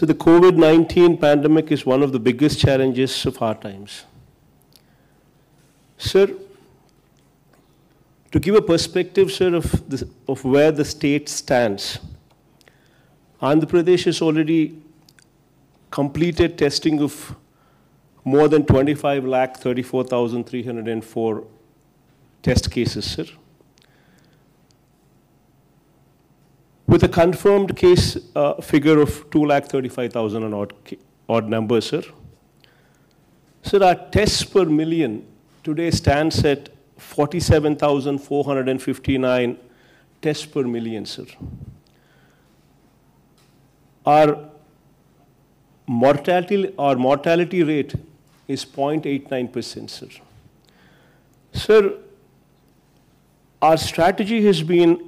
So the COVID-19 pandemic is one of the biggest challenges of our times. Sir, to give a perspective, sir, of where the state stands, Andhra Pradesh has already completed testing of more than 25,34,304 test cases, sir, with a confirmed case figure of 2,35,000 and odd number, sir. Sir, our tests per million today stands at 47,459 tests per million, sir. Our mortality rate is 0.89%, sir. Sir, our strategy has been,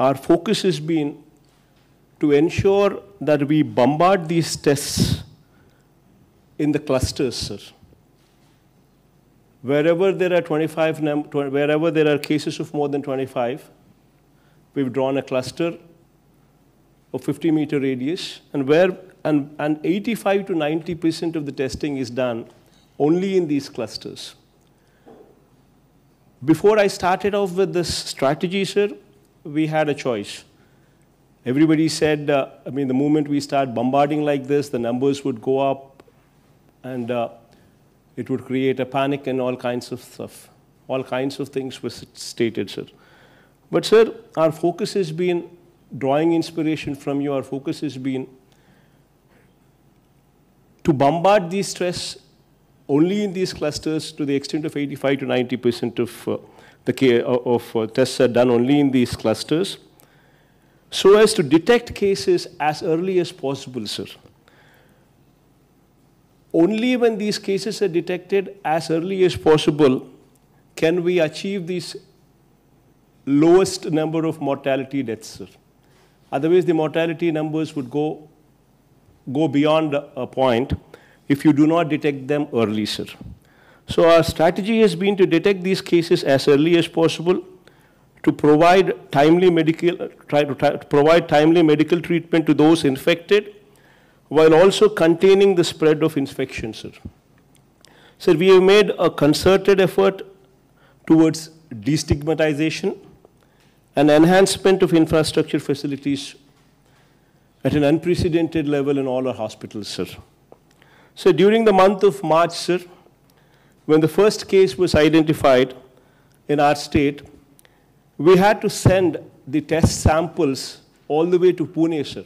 our focus has been to ensure that we bombard these tests in the clusters, sir. Wherever there are cases of more than 25, we've drawn a cluster of 50-meter radius, and 85 to 90% of the testing is done only in these clusters. Before I started off with this strategy, sir, we had a choice. Everybody said, the moment we start bombarding like this, the numbers would go up, and it would create a panic and all kinds of stuff. All kinds of things were stated, sir. But, sir, our focus has been drawing inspiration from you. Our focus has been to bombard these tests only in these clusters to the extent of 85 to 90% of tests are done only in these clusters, so as to detect cases as early as possible, sir. Only when these cases are detected as early as possible can we achieve these lowest number of mortality deaths, sir. Otherwise, the mortality numbers would go beyond a point if you do not detect them early, sir. So our strategy has been to detect these cases as early as possible, to provide timely medical treatment to those infected, while also containing the spread of infection, sir. Sir, we have made a concerted effort towards destigmatization and enhancement of infrastructure facilities at an unprecedented level in all our hospitals, sir. So during the month of March, sir, when the first case was identified in our state, we had to send the test samples all the way to Pune, sir.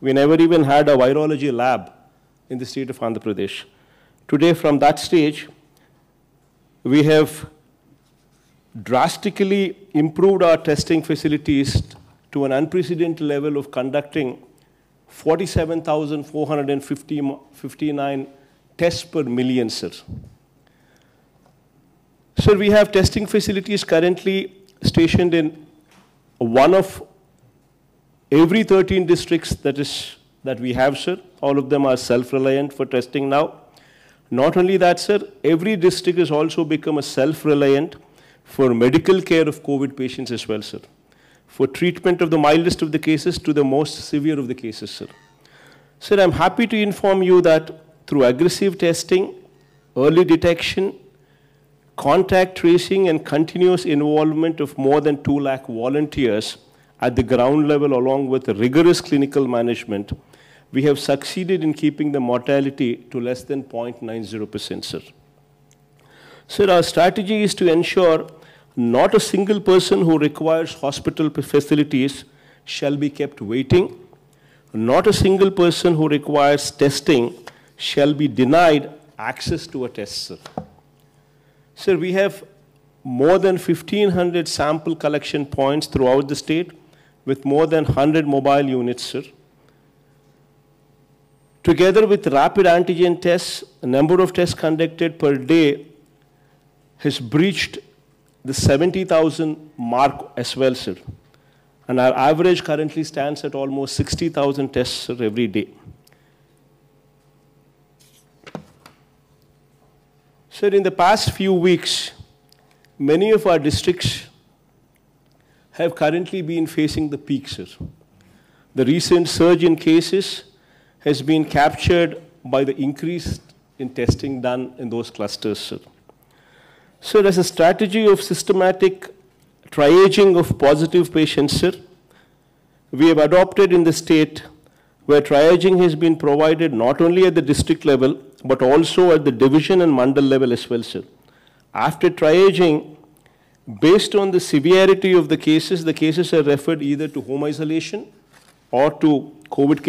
We never even had a virology lab in the state of Andhra Pradesh. Today, from that stage, we have drastically improved our testing facilities to an unprecedented level of conducting 47,459 tests per million, sir. Sir, we have testing facilities currently stationed in one of every 13 districts that we have, sir. All of them are self-reliant for testing now. Not only that, sir, every district has also become a self-reliant for medical care of COVID patients as well, sir. For treatment of the mildest of the cases to the most severe of the cases, sir. Sir, I'm happy to inform you that through aggressive testing, early detection, contact tracing and continuous involvement of more than 2 lakh volunteers at the ground level along with rigorous clinical management, we have succeeded in keeping the mortality to less than 0.90%, sir. Sir, our strategy is to ensure not a single person who requires hospital facilities shall be kept waiting. Not a single person who requires testing shall be denied access to a test, sir. Sir, we have more than 1,500 sample collection points throughout the state with more than 100 mobile units, sir. Together with rapid antigen tests, the number of tests conducted per day has breached the 70,000 mark as well, sir. And our average currently stands at almost 60,000 tests, sir, every day. Sir, in the past few weeks, many of our districts have currently been facing the peak, sir. The recent surge in cases has been captured by the increase in testing done in those clusters, sir. So there's a strategy of systematic triaging of positive patients, sir. We have adopted in the state where triaging has been provided not only at the district level, but also at the division and mandal level as well, sir. After triaging, based on the severity of the cases are referred either to home isolation or to COVID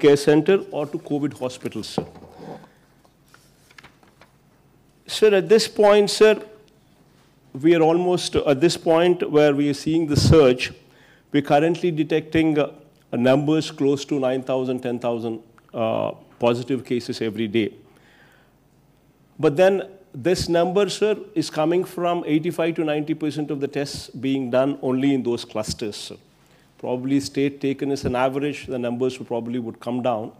care center or to COVID hospitals, sir. Sir, at this point, sir, we are almost at this point where we are seeing the surge. We're currently detecting numbers close to 9,000, 10,000 positive cases every day. But then this number, sir, is coming from 85 to 90% of the tests being done only in those clusters, sir. Probably state taken as an average, the numbers would probably come down.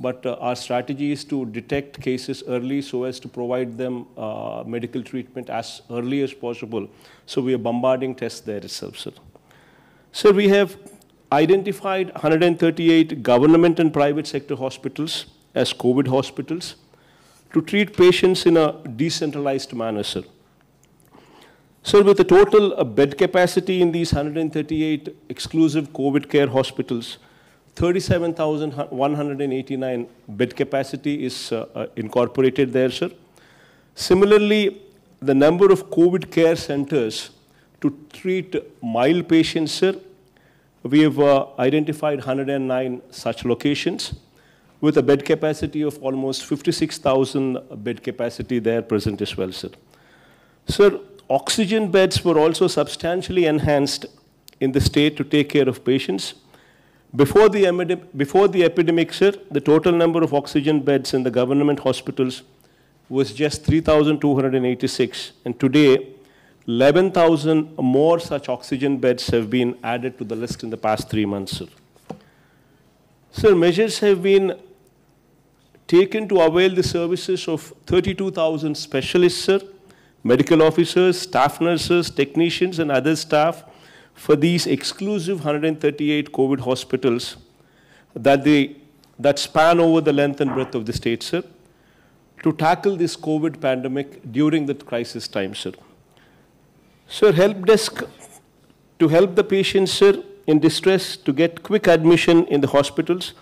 But our strategy is to detect cases early so as to provide them medical treatment as early as possible. So we are bombarding tests there itself, sir. So we have identified 138 government and private sector hospitals as COVID hospitals to treat patients in a decentralized manner, sir. So with a total bed capacity in these 138 exclusive COVID care hospitals, 37,189 bed capacity is incorporated there, sir. Similarly, the number of COVID care centers to treat mild patients, sir, we have identified 109 such locations with a bed capacity of almost 56,000 bed capacity there present as well, sir. Sir, oxygen beds were also substantially enhanced in the state to take care of patients. Before the epidemic, sir, the total number of oxygen beds in the government hospitals was just 3,286. And today, 11,000 more such oxygen beds have been added to the list in the past 3 months, sir. Sir, measures have been taken to avail the services of 32,000 specialists, sir, medical officers, staff nurses, technicians, and other staff for these exclusive 138 COVID hospitals that span over the length and breadth of the state, sir, to tackle this COVID pandemic during the crisis time, sir. Sir, help desk to help the patients, sir, in distress to get quick admission in the hospitals.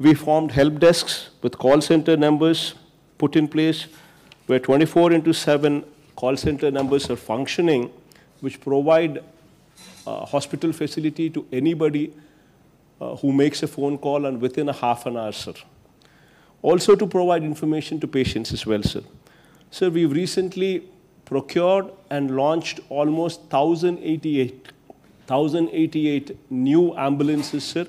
We formed help desks with call center numbers put in place where 24/7 call center numbers are functioning, which provide hospital facility to anybody who makes a phone call and within a half an hour, sir. Also to provide information to patients as well, sir. Sir, we've recently procured and launched almost 1,088 new ambulances, sir,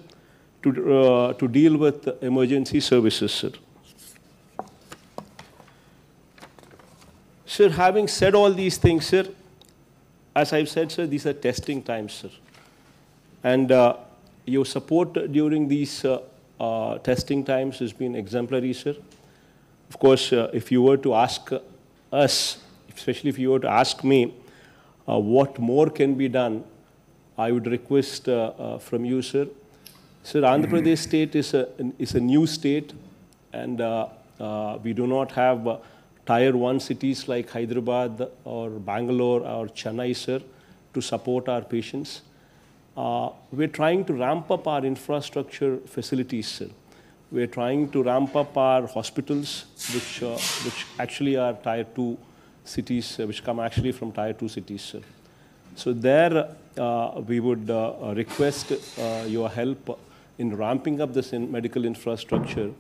to deal with emergency services, sir. Sir, having said all these things, sir, as I've said, sir, these are testing times, sir. And your support during these testing times has been exemplary, sir. Of course, if you were to ask us, especially if you were to ask me what more can be done, I would request from you, sir. Sir, Andhra Pradesh state is a new state, and we do not have Tier 1 cities like Hyderabad or Bangalore or Chennai, sir, to support our patients. We're trying to ramp up our infrastructure facilities, sir. We're trying to ramp up our hospitals, which actually are Tier 2 cities, which come actually from Tier 2 cities, sir. So there, we would request your help in ramping up this medical infrastructure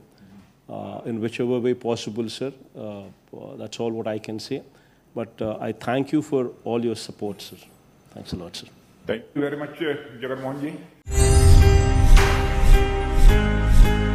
in whichever way possible, sir. That's all what I can say. But I thank you for all your support, sir. Thanks a lot, sir. Thank you very much, Jagan Mohan ji.